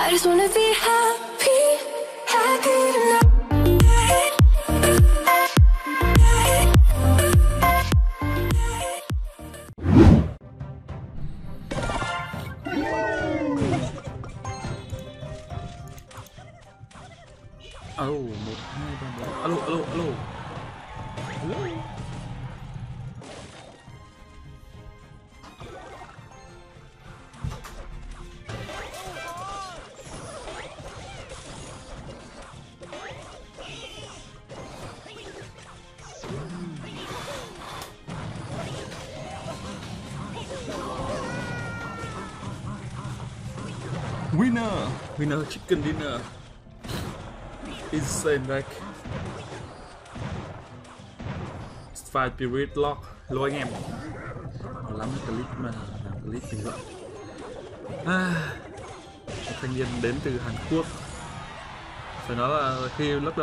I just wanna be happy, happy tonight. Alo, 1, 2, 3, 4. Alo, alo, alo. Hello. Winner! Winner chicken dinner! Insane deck. Fight period lock. Hello anh em. Còn lắm clip mà làm clip bình luận. Thanh niên đến từ Hàn Quốc. Phải nói là khi lúc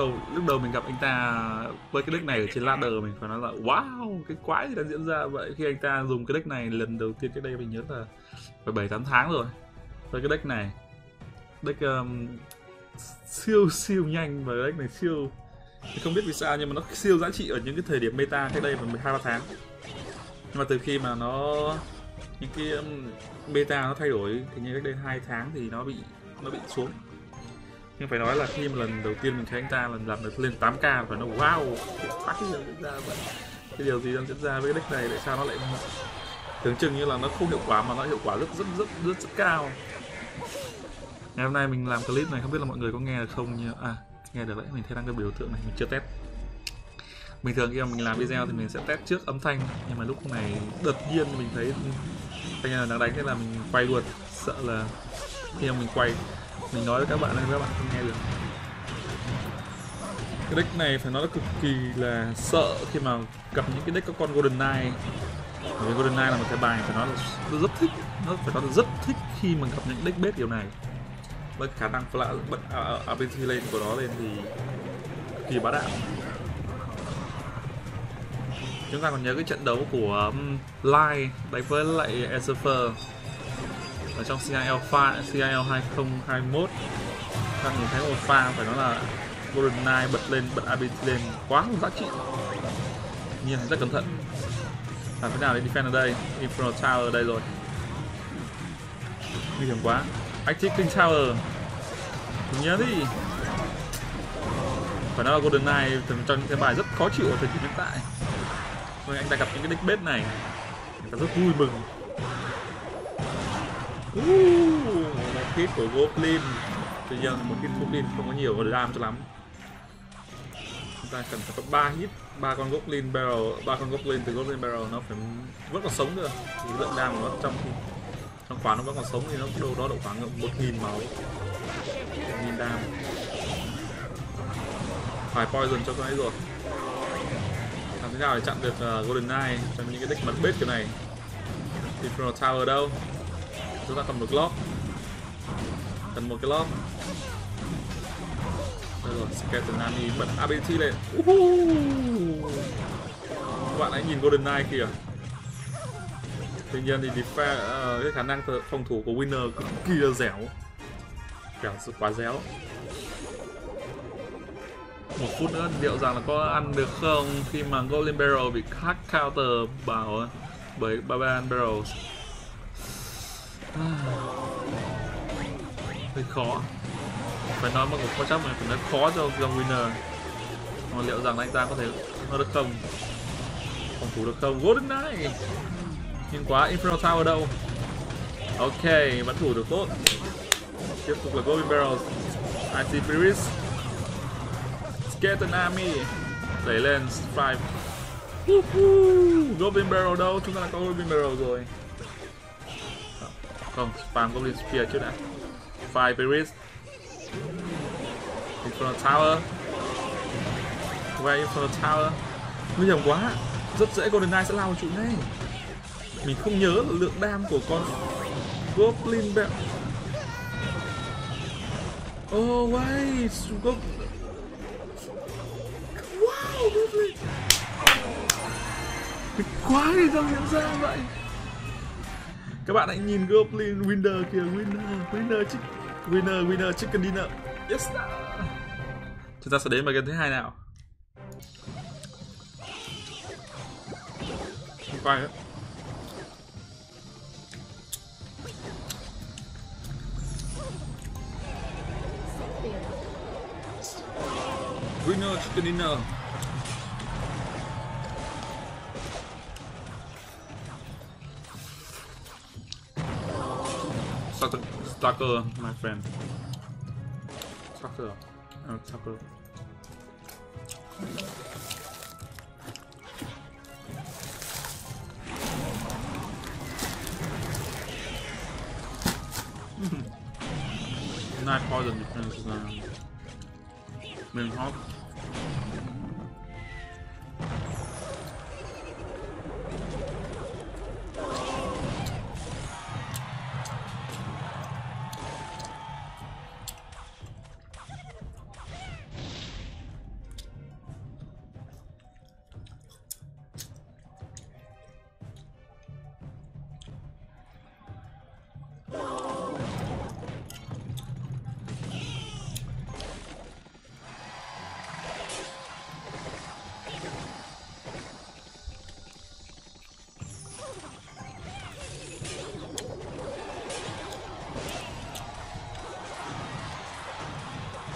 đầu mình gặp anh ta với cái deck này ở trên ladder, mình phải nói là wow, cái quái gì đang diễn ra vậy. Khi anh ta dùng cái deck này lần đầu tiên, cái đây mình nhớ là phải 7-8 tháng rồi. Với cái deck này, deck siêu nhanh, và cái deck này siêu, mình không biết vì sao nhưng mà nó siêu giá trị ở những cái thời điểm meta cách đây khoảng 2-3 tháng. Nhưng mà từ khi mà nó những cái beta nó thay đổi thì như cách đây 2 tháng thì nó bị xuống. Nhưng phải nói là khi mà lần đầu tiên mình thấy anh ta làm được lên 8k và nó wow, cái điều gì đang diễn ra với cái deck này, tại sao nó lại tưởng chừng như là nó không hiệu quả mà nó hiệu quả rất cao. Ngày hôm nay mình làm clip này không biết là mọi người có nghe được không nhỉ? À, nghe được đấy, mình thấy đang cái biểu tượng này, mình chưa test. Bình thường khi mà mình làm video thì mình sẽ test trước âm thanh, nhưng mà lúc này đột nhiên mình thấy anh em đang đánh thế là mình quay luôn, sợ là khi mà mình quay mình nói với các bạn nên các bạn không nghe được. Cái deck này phải nói là cực kỳ là sợ khi mà gặp những cái deck có con Golden Knight. Bởi vì Golden Knight là một cái bài phải nói là rất thích, nó phải nói là rất thích khi mà gặp những deck bait kiểu này. Với khả năng bật ability lên của nó lên thì cực kỳ bá đạo. Chúng ta còn nhớ cái trận đấu của Lai đánh với lại Lucifer ở trong CIL 2021. Các bạn nhìn thấy một pha phải nói là Golden Knight bật ability lên quá giá trị. Nhìn rất cẩn thận. Làm thế nào để defend ở đây? Inferno Tower ở đây rồi. Nguy hiểm quá. Active King Tower. Nhớ đi. Phải nói là Golden Knight trong những cái bài rất khó chịu ở thời điểm hiện tại. Rồi anh ta gặp những cái deck bait này, người ta rất vui mừng. Một hit của Goblin. Tuy nhiên một hit Goblin không có nhiều làm cho lắm. Chúng ta cần phải có 3 hit, 3 con Goblin Barrel, 3 con Goblin từ Goblin Barrel nó phải vẫn còn sống được. Thì lượng đam của nó trong khoản nó vẫn còn sống thì nó đâu đó độ khoảng 1000 máu, 1000 đam. Phải poison cho cái ấy rồi. Làm thế nào để chặn được Golden Knight trong những cái deck mật bết kiểu này? Inferno Tower ở đâu? Chúng ta cầm được lock. Cần một cái lock. Rồi, Skeleton Army bật ability lên. Các bạn hãy nhìn Golden Knight kìa. Tuy nhiên thì cái khả năng phòng thủ của Winner cực kỳ là dẻo, quá dẻo. 1 phút nữa liệu rằng là có ăn được không khi mà Golden Barrel bị hack counter bởi Barbarian Barrels. Hơi khó. Phải nói mà cũng có chắc mình phải nói khó cho Winner. Mà liệu rằng anh ta có thể nó được không? Phòng thủ được không? Golden Knight! Nhìn quá, Inferno Tower ở đâu? Ok, bắn thủ được tốt. Tiếp tục là Golden Barrels, IT Pyrrhus, Skeleton Army. Đẩy lên, Strive. Golden Barrel đâu? Chúng ta đã có Golden Barrel rồi. Không, spam Golden Spear trước đã. Five Pyrrhus, Inferno Tower. Where Inferno Tower? Nguy hiểm quá, rất dễ Golden Knight sẽ lao vào trụ này. Mình không nhớ là lượng đam của con Goblin Bell. Oh wait, wow, Goblin. Cái quá gì đang diễn ra vậy? Các bạn hãy nhìn Goblin Winner kìa, Winner, Winner chứ Winner, winner, chicken dinner. Yes. Chúng ta sẽ đến vào game thứ hai nào. Quay nữa. Winner, chicken dinner. Stalker, my friend. Stalker. Oh, Stalker. Knife poison difference is main hop.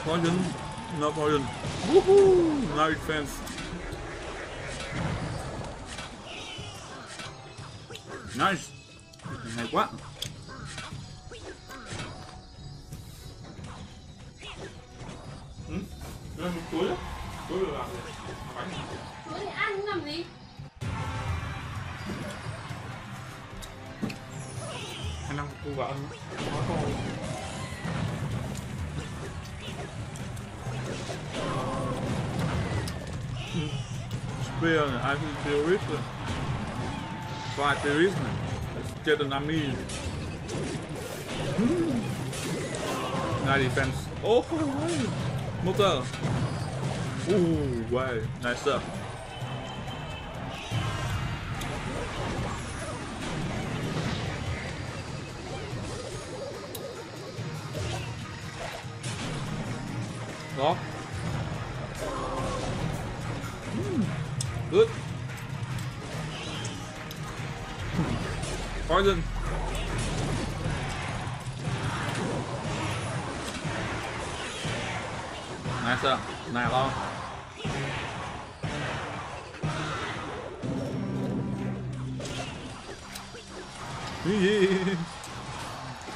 Poison, no poison. Woohoo! No defense. Nice. Hay quá. Đây một túi. Túi được làm gì? Bánh. Túi ăn làm gì? Anh ăn cô và ăn. Có con. Spear, I will be rich. Fight the reason. Let's get an army. Nice defense. Oh, motor. Ooh, wow, nice stuff. Lock. Good. Poison. Nice up. Nice long.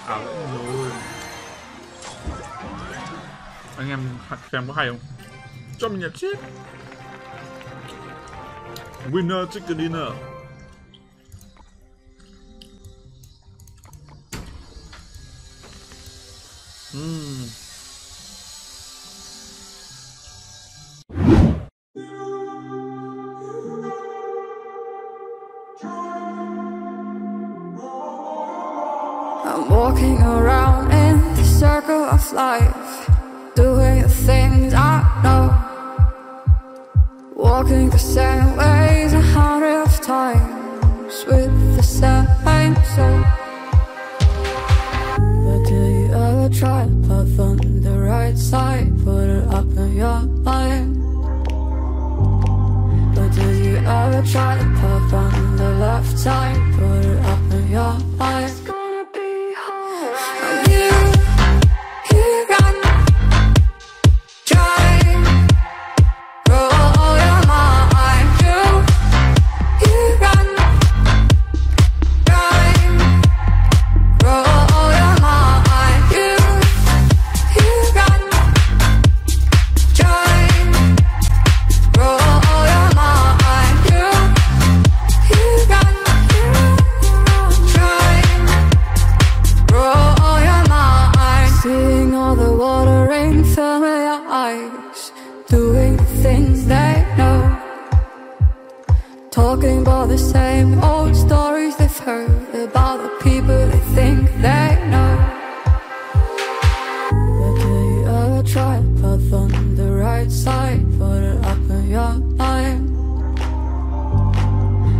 Ảo rồi. Anh em xem có hay không? Cho mình nhập chết. Winner chicken dinner. I'm walking around in the circle of life, doing the things I know. Walking the same ways 100 times with the same soul. But do you ever try to path on the right side? Put it up in your mind. But do you ever try to path on the left side? Put it up in your mind. Talking about the same old stories they've heard about the people they think they know. But do you ever try to path on the right side? Put it up in your mind.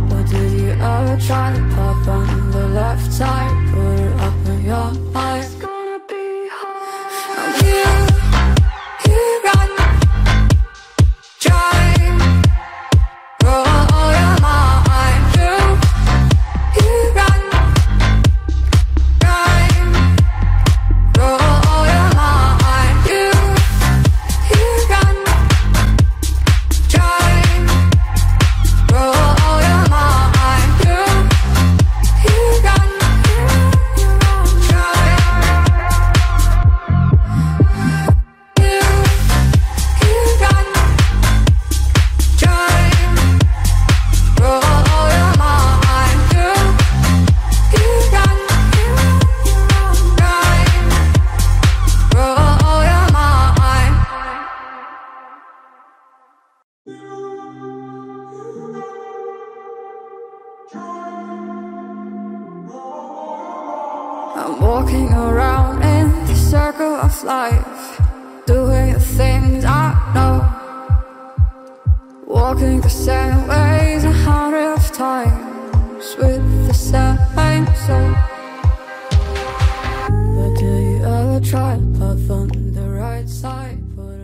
But do you ever try to path on the left side? Put it up in your mind. It's gonna be hard. this life, doing the things I know, walking the same ways 100 times with the same soul. But do you ever try love on the right side? Put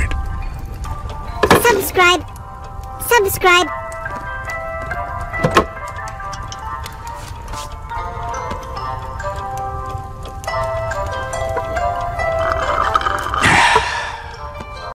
it up. Subscribe.